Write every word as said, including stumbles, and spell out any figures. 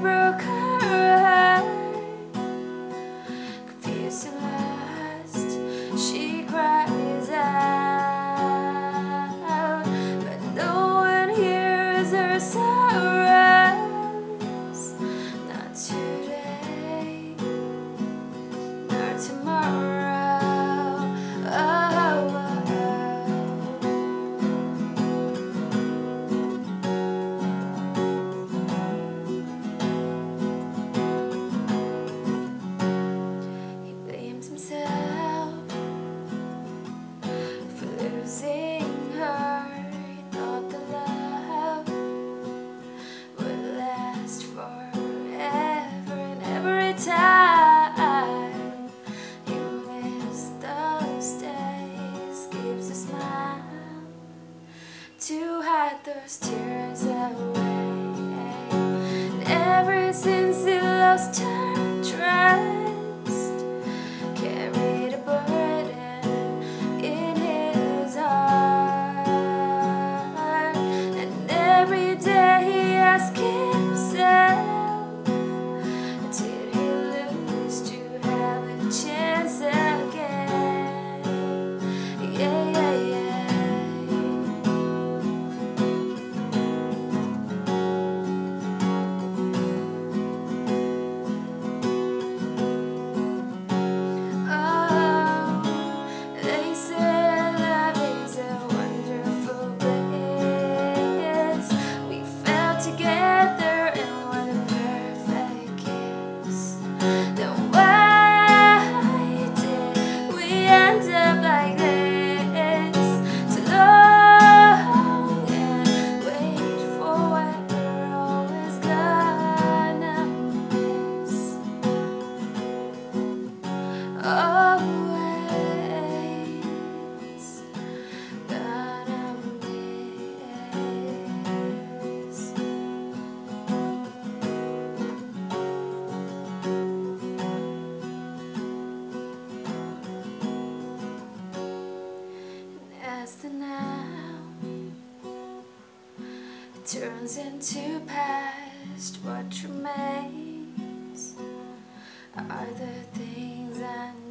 broke her heart. Confused and lost, she cries out, but no one hears her sorrows. Not today, nor tomorrow. Time he misses those days, gives a smile to hide those tears away. And ever since he lost her trust, carried a burden in his heart. And every day he asks himself, always gonna miss. And as the now turns into past, what remains are the things I know.